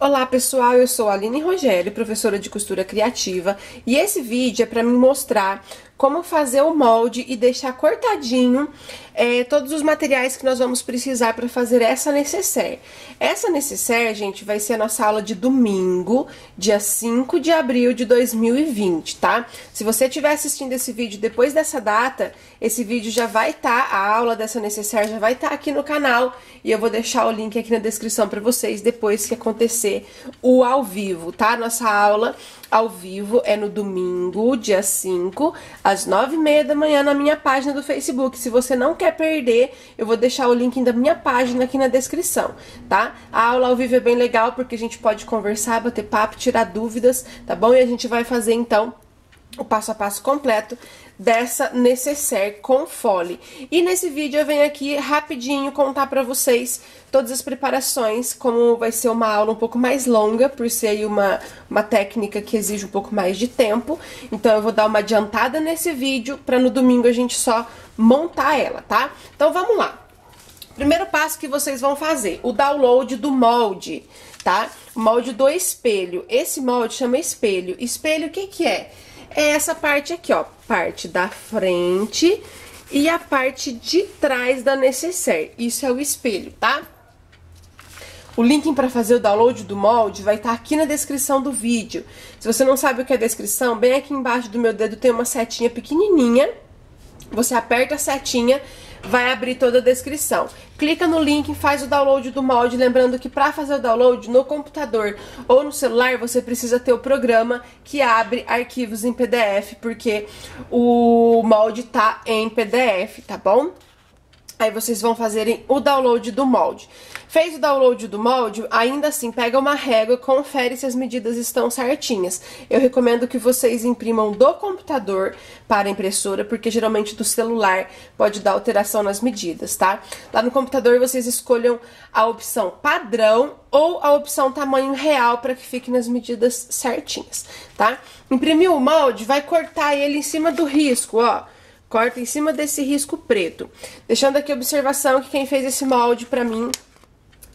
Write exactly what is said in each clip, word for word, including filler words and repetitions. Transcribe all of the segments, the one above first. Olá pessoal, eu sou a Aline Rogério, professora de costura criativa, e esse vídeo é para me mostrar como fazer o molde e deixar cortadinho é, todos os materiais que nós vamos precisar para fazer essa nécessaire. Essa nécessaire, gente, vai ser a nossa aula de domingo, dia cinco de abril de dois mil e vinte, tá? Se você estiver assistindo esse vídeo depois dessa data, esse vídeo já vai estar, tá, a aula dessa nécessaire já vai estar tá aqui no canal, e eu vou deixar o link aqui na descrição para vocês depois que acontecer o ao vivo, tá? Nossa aula ao vivo é no domingo, dia cinco, às nove e meia da manhã, na minha página do Facebook. Se você não quer perder, eu vou deixar o link da minha página aqui na descrição, tá? A aula ao vivo é bem legal, porque a gente pode conversar, bater papo, tirar dúvidas, tá bom? E a gente vai fazer, então, o passo a passo completo dessa nécessaire com fole. E nesse vídeo eu venho aqui rapidinho contar pra vocês todas as preparações, como vai ser uma aula um pouco mais longa, por ser aí uma, uma técnica que exige um pouco mais de tempo. Então eu vou dar uma adiantada nesse vídeo, pra no domingo a gente só montar ela, tá? Então vamos lá. Primeiro passo que vocês vão fazer, o download do molde, tá? O molde do espelho. Esse molde chama espelho. Espelho, o que que é? É essa parte aqui, ó, parte da frente e a parte de trás da nécessaire. Isso é o espelho, tá? O link para fazer o download do molde vai estar tá aqui na descrição do vídeo. Se você não sabe o que é descrição, bem aqui embaixo do meu dedo tem uma setinha pequenininha. Você aperta a setinha, vai abrir toda a descrição. Clica no link e faz o download do molde. Lembrando que para fazer o download no computador ou no celular, você precisa ter o programa que abre arquivos em P D F, porque o molde tá em P D F, tá bom? Aí vocês vão fazerem o download do molde. Fez o download do molde, ainda assim, pega uma régua, confere se as medidas estão certinhas. Eu recomendo que vocês imprimam do computador para a impressora, porque geralmente do celular pode dar alteração nas medidas, tá? Lá no computador vocês escolham a opção padrão ou a opção tamanho real para que fique nas medidas certinhas, tá? Imprimiu o molde, vai cortar ele em cima do risco, ó. Corta em cima desse risco preto. Deixando aqui a observação que quem fez esse molde para mim...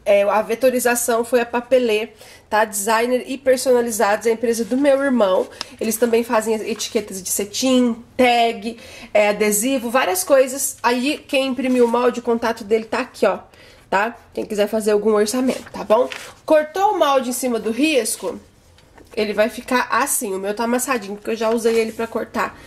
É, a vetorização foi a Papelê, tá? Designer e personalizados, é a empresa do meu irmão. Eles também fazem etiquetas de cetim, tag, é, adesivo, várias coisas. Aí quem imprimiu o molde, o contato dele tá aqui, ó, tá? Quem quiser fazer algum orçamento, tá bom? Cortou o molde em cima do risco, ele vai ficar assim. O meu tá amassadinho, porque eu já usei ele pra cortar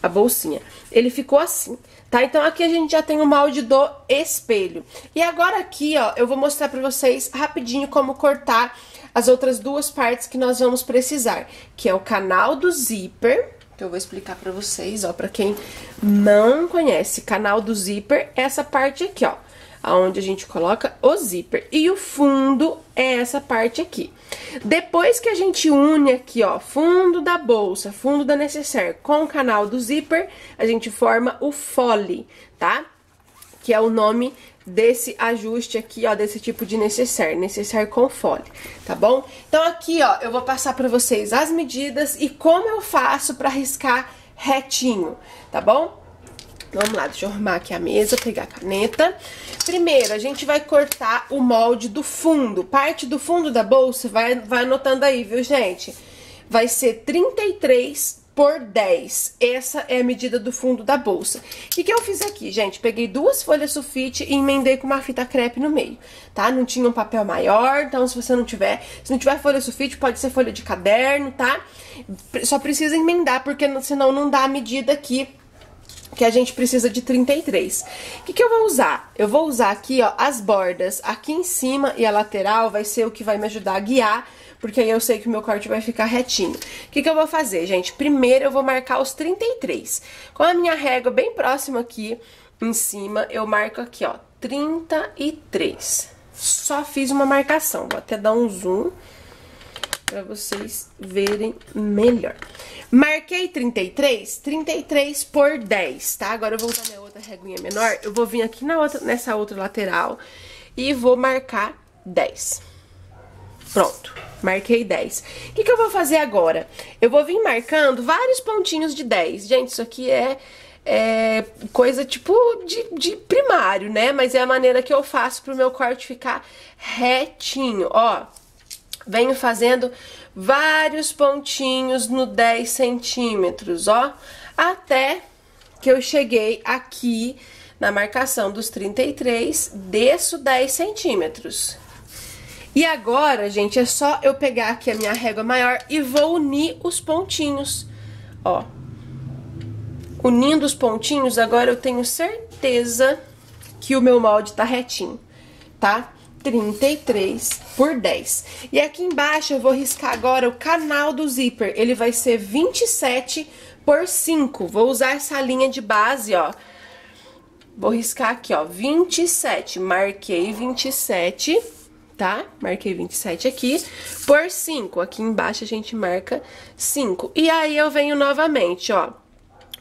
a bolsinha. Ele ficou assim, tá? Então aqui a gente já tem o molde do espelho. E agora aqui, ó, eu vou mostrar pra vocês rapidinho como cortar as outras duas partes que nós vamos precisar, que é o canal do zíper, que eu vou explicar pra vocês, ó, pra quem não conhece. Canal do zíper é essa parte aqui, ó, aonde a gente coloca o zíper. E o fundo é essa parte aqui. Depois que a gente une aqui, ó, fundo da bolsa, fundo da nécessaire com o canal do zíper, a gente forma o fole, tá? Que é o nome desse ajuste aqui, ó, desse tipo de nécessaire, nécessaire com fole, tá bom? Então aqui, ó, eu vou passar pra vocês as medidas e como eu faço pra riscar retinho, tá bom? Vamos lá, deixa eu arrumar aqui a mesa, pegar a caneta. Primeiro, a gente vai cortar o molde do fundo. Parte do fundo da bolsa, vai, vai anotando aí, viu, gente? Vai ser trinta e três por dez. Essa é a medida do fundo da bolsa. O que que eu fiz aqui, gente? Peguei duas folhas sulfite e emendei com uma fita crepe no meio, tá? Não tinha um papel maior, então se você não tiver... Se não tiver folha sulfite, pode ser folha de caderno, tá? Só precisa emendar, porque senão não dá a medida aqui, que a gente precisa de trinta e três. O que que eu vou usar? Eu vou usar aqui, ó, as bordas. Aqui em cima e a lateral vai ser o que vai me ajudar a guiar, porque aí eu sei que o meu corte vai ficar retinho. O que que eu vou fazer, gente? Primeiro eu vou marcar os trinta e três. Com a minha régua bem próxima aqui em cima, eu marco aqui, ó, trinta e três. Só fiz uma marcação. Vou até dar um zoom pra vocês verem melhor. Marquei trinta e três, trinta e três por dez, tá? Agora eu vou usar minha outra reguinha menor, eu vou vir aqui na outra, nessa outra lateral e vou marcar dez. Pronto, marquei dez. O que que eu vou fazer agora? Eu vou vir marcando vários pontinhos de dez. Gente, isso aqui é... É coisa tipo de, de primário, né? Mas é a maneira que eu faço pro meu corte ficar retinho, ó. venho fazendo vários pontinhos no dez centímetros, ó, até que eu cheguei aqui na marcação dos trinta e três, desço dez centímetros. E agora, gente, é só eu pegar aqui a minha régua maior e vou unir os pontinhos, ó. Unindo os pontinhos, agora eu tenho certeza que o meu molde tá retinho, tá? trinta e três por dez. E aqui embaixo eu vou riscar agora o canal do zíper, ele vai ser vinte e sete por cinco. Vou usar essa linha de base, ó. Vou riscar aqui, ó, vinte e sete, marquei vinte e sete, tá? Marquei vinte e sete aqui, por cinco. Aqui embaixo a gente marca cinco. E aí eu venho novamente, ó.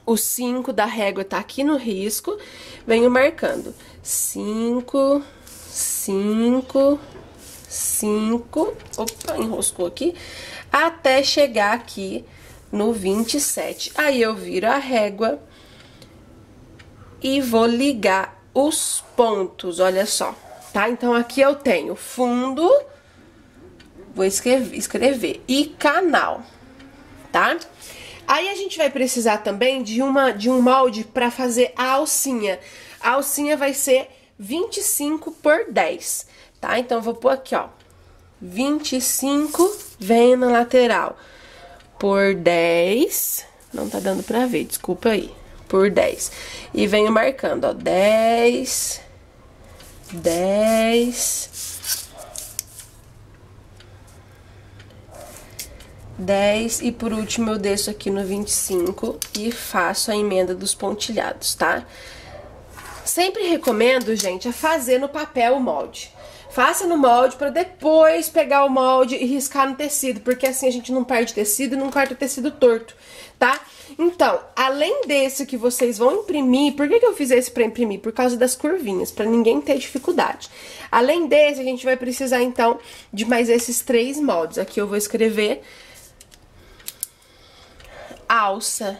O cinco da régua tá aqui no risco, venho marcando cinco, cinco, cinco, opa, enroscou aqui, até chegar aqui no vinte e sete. Aí eu viro a régua e vou ligar os pontos, olha só, tá? Então aqui eu tenho fundo, vou escrever, escrever e canal, tá? Aí a gente vai precisar também de, uma, de um molde para fazer a alcinha. A alcinha vai ser vinte e cinco por dez, tá? Então, eu vou pôr aqui, ó, vinte e cinco, vem na lateral, por dez, não tá dando pra ver, desculpa aí, por dez. E venho marcando, ó, dez, dez... dez, e por último eu desço aqui no vinte e cinco e faço a emenda dos pontilhados, tá? Sempre recomendo, gente, a fazer no papel o molde. Faça no molde para depois pegar o molde e riscar no tecido, porque assim a gente não perde tecido e não corta tecido torto, tá? Então, além desse que vocês vão imprimir, por que que eu fiz esse para imprimir? Por causa das curvinhas, para ninguém ter dificuldade. Além desse, a gente vai precisar, então, de mais esses três moldes. Aqui eu vou escrever alça,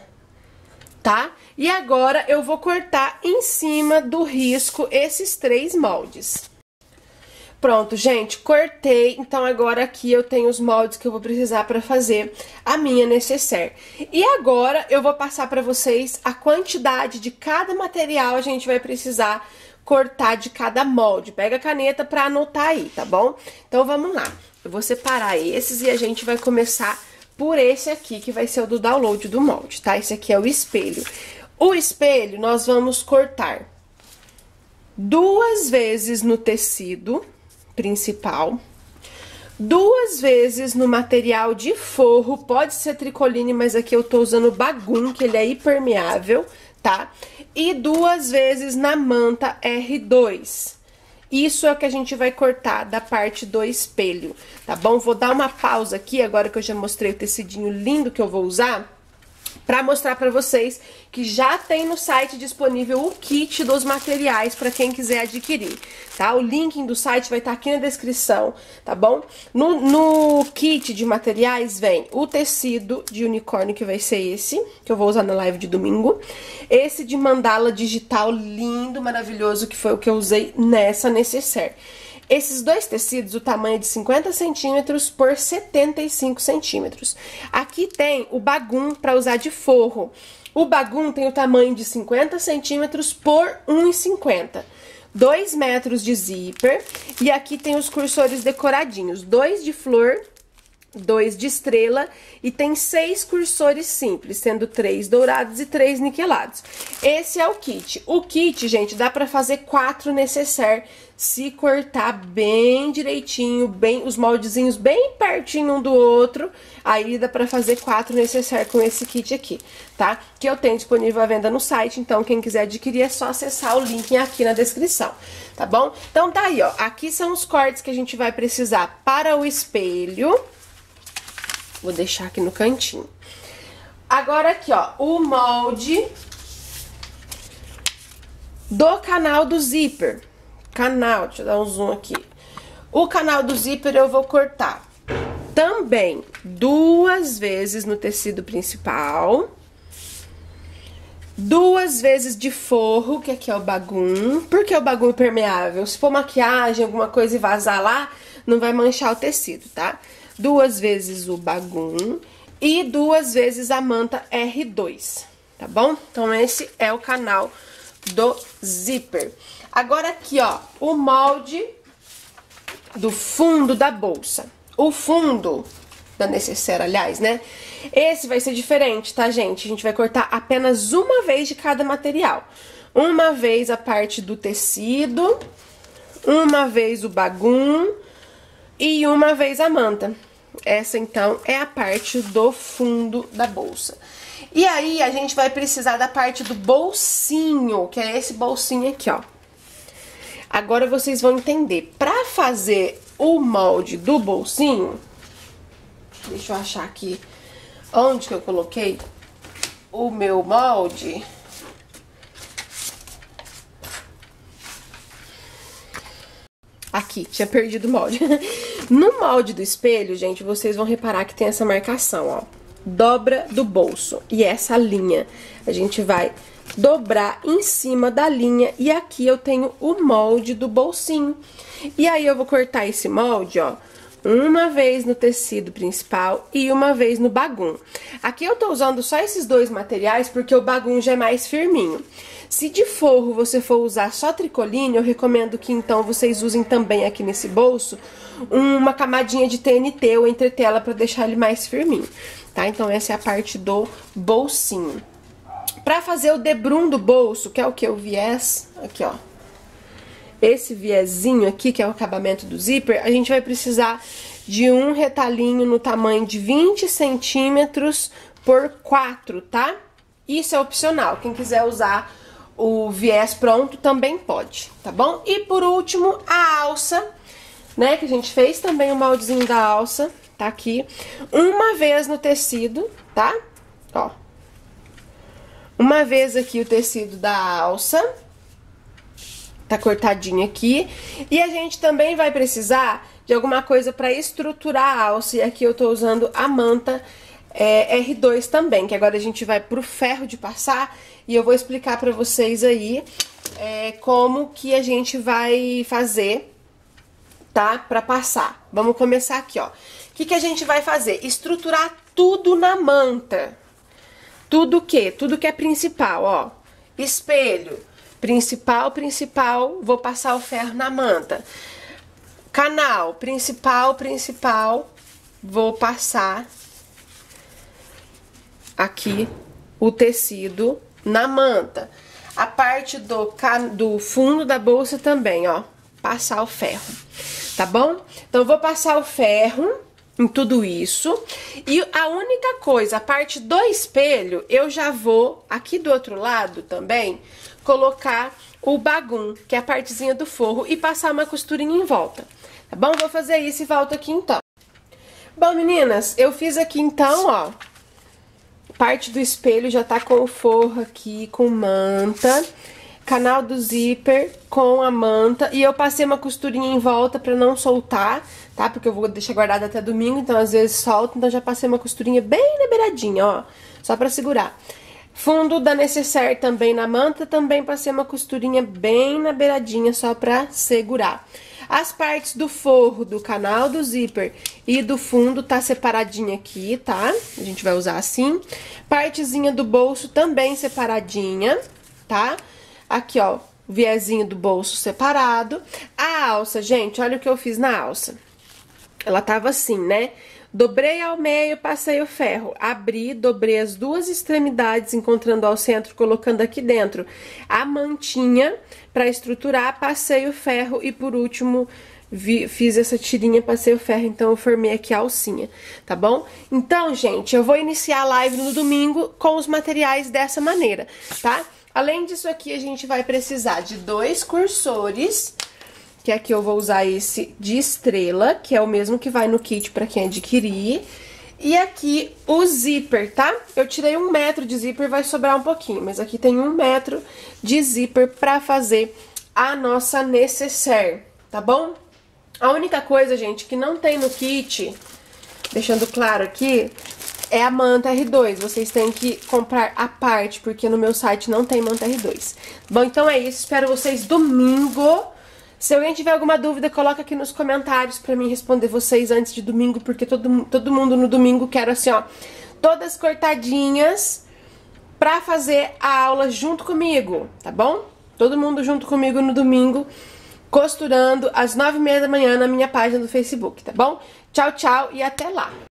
tá? E agora eu vou cortar em cima do risco esses três moldes. Pronto, gente, cortei. Então agora aqui eu tenho os moldes que eu vou precisar para fazer a minha necessaire. E agora eu vou passar para vocês a quantidade de cada material a gente vai precisar cortar de cada molde. Pega a caneta para anotar aí, tá bom? Então vamos lá. Eu vou separar esses e a gente vai começar por esse aqui, que vai ser o do download do molde, tá? Esse aqui é o espelho. O espelho nós vamos cortar duas vezes no tecido principal, duas vezes no material de forro, pode ser tricoline, mas aqui eu tô usando bagum, que ele é impermeável, tá? E duas vezes na manta R dois. Isso é o que a gente vai cortar da parte do espelho, tá bom? Vou dar uma pausa aqui, agora que eu já mostrei o tecidinho lindo que eu vou usar, pra mostrar pra vocês que já tem no site disponível o kit dos materiais pra quem quiser adquirir, tá? O link do site vai estar aqui na descrição, tá bom? No, no kit de materiais vem o tecido de unicórnio, que vai ser esse, que eu vou usar na live de domingo. Esse de mandala digital lindo, maravilhoso, que foi o que eu usei nessa necessaire. Esses dois tecidos, o tamanho é de cinquenta centímetros por setenta e cinco centímetros. Aqui tem o bagum para usar de forro. O bagum tem o tamanho de cinquenta centímetros por um e cinquenta. dois metros de zíper. E aqui tem os cursores decoradinhos. Dois de flor, dois de estrela. E tem seis cursores simples, sendo três dourados e três niquelados. Esse é o kit. O kit, gente, dá para fazer quatro necessaires, se cortar bem direitinho, bem, os moldezinhos bem pertinho um do outro, aí dá pra fazer quatro necessaires com esse kit aqui, tá? Que eu tenho disponível à venda no site, então quem quiser adquirir é só acessar o link aqui na descrição, tá bom? Então tá aí, ó, aqui são os cortes que a gente vai precisar para o espelho, vou deixar aqui no cantinho. Agora aqui, ó, o molde do canal do zíper. Canal, deixa eu dar um zoom aqui. O canal do zíper eu vou cortar também duas vezes no tecido principal, duas vezes de forro, que aqui é o bagum. Por que o bagum impermeável? Se for maquiagem, alguma coisa e vazar lá, não vai manchar o tecido, tá? Duas vezes o bagum e duas vezes a manta R dois, tá bom? Então esse é o canal do zíper. Agora aqui, ó, o molde do fundo da bolsa. O fundo da necessaire, aliás, né? Esse vai ser diferente, tá, gente? A gente vai cortar apenas uma vez de cada material. Uma vez a parte do tecido, uma vez o bagum e uma vez a manta. Essa, então, é a parte do fundo da bolsa. E aí, a gente vai precisar da parte do bolsinho, que é esse bolsinho aqui, ó. Agora vocês vão entender. Pra fazer o molde do bolsinho... Deixa eu achar aqui onde que eu coloquei o meu molde. Aqui, tinha perdido o molde. No molde do espelho, gente, vocês vão reparar que tem essa marcação, ó. Dobra do bolso. E essa linha, a gente vai dobrar em cima da linha. E aqui eu tenho o molde do bolsinho. E aí eu vou cortar esse molde, ó. Uma vez no tecido principal e uma vez no bagum. Aqui eu tô usando só esses dois materiais porque o bagum já é mais firminho. Se de forro você for usar só tricoline, eu recomendo que então vocês usem também aqui nesse bolso uma camadinha de T N T ou entretela para deixar ele mais firminho, tá? Então essa é a parte do bolsinho. Pra fazer o debrum do bolso, que é o que? O viés, aqui ó. Esse viezinho aqui, que é o acabamento do zíper, a gente vai precisar de um retalhinho no tamanho de vinte centímetros por quatro, tá? Isso é opcional, quem quiser usar o viés pronto também pode, tá bom? E por último, a alça, né, que a gente fez também o moldezinho da alça, tá aqui. Uma vez no tecido, tá? Ó. Uma vez aqui o tecido da alça. Tá cortadinho aqui. E a gente também vai precisar de alguma coisa pra estruturar a alça. E aqui eu tô usando a manta é, R dois também, que agora a gente vai pro ferro de passar. E eu vou explicar pra vocês aí é, como que a gente vai fazer, tá? Pra passar. Vamos começar aqui, ó. O que que a gente vai fazer? Estruturar tudo na manta. Tudo o quê? Tudo que é principal, ó. Espelho. Principal, principal, vou passar o ferro na manta. Canal, principal, principal, vou passar aqui o tecido na manta. A parte do, do fundo da bolsa também, ó, passar o ferro, tá bom? Então, vou passar o ferro em tudo isso. E a única coisa, a parte do espelho, eu já vou, aqui do outro lado também... colocar o bagum, que é a partezinha do forro, e passar uma costurinha em volta, tá bom? Vou fazer isso e volto aqui então. Bom, meninas, eu fiz aqui então, ó, parte do espelho já tá com o forro aqui, com manta, canal do zíper com a manta, e eu passei uma costurinha em volta pra não soltar, tá? Porque eu vou deixar guardado até domingo, então às vezes solto, então já passei uma costurinha bem na beiradinha, ó, só pra segurar. Fundo da necessaire também na manta, também passei uma costurinha bem na beiradinha, só pra segurar. As partes do forro, do canal do zíper e do fundo tá separadinha aqui, tá? A gente vai usar assim. Partezinha do bolso também separadinha, tá? Aqui, ó, o viezinho do bolso separado. A alça, gente, olha o que eu fiz na alça. Ela tava assim, né? Dobrei ao meio, passei o ferro, abri, dobrei as duas extremidades, encontrando ao centro, colocando aqui dentro a mantinha para estruturar, passei o ferro e por último vi, fiz essa tirinha, passei o ferro, então eu formei aqui a alcinha, tá bom? Então, gente, eu vou iniciar a live no domingo com os materiais dessa maneira, tá? Além disso aqui, a gente vai precisar de dois cursores... que aqui eu vou usar esse de estrela, que é o mesmo que vai no kit pra quem adquirir. E aqui o zíper, tá? Eu tirei um metro de zíper, vai sobrar um pouquinho, mas aqui tem um metro de zíper pra fazer a nossa necessaire, tá bom? A única coisa, gente, que não tem no kit, deixando claro aqui, é a manta R dois. Vocês têm que comprar a parte, porque no meu site não tem manta R dois. Bom, então é isso. Espero vocês domingo... Se alguém tiver alguma dúvida, coloca aqui nos comentários pra mim responder vocês antes de domingo, porque todo, todo mundo no domingo quero assim, ó, todas cortadinhas pra fazer a aula junto comigo, tá bom? Todo mundo junto comigo no domingo, costurando às nove e meia da manhã na minha página do Facebook, tá bom? Tchau, tchau e até lá!